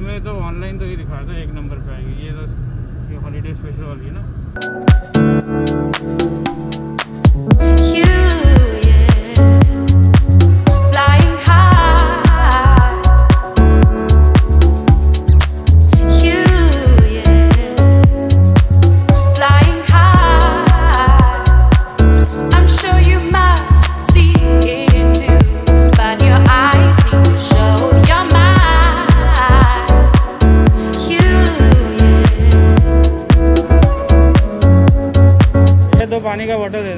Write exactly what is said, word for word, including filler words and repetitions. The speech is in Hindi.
इसमें तो ऑनलाइन तो ये दिखा था एक नंबर पे आएगी ये, बस ये हॉलीडे स्पेशल वाली ना। पानी का वाटर